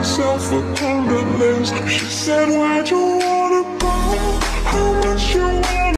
myself a Panda lens. She said, why'd you wanna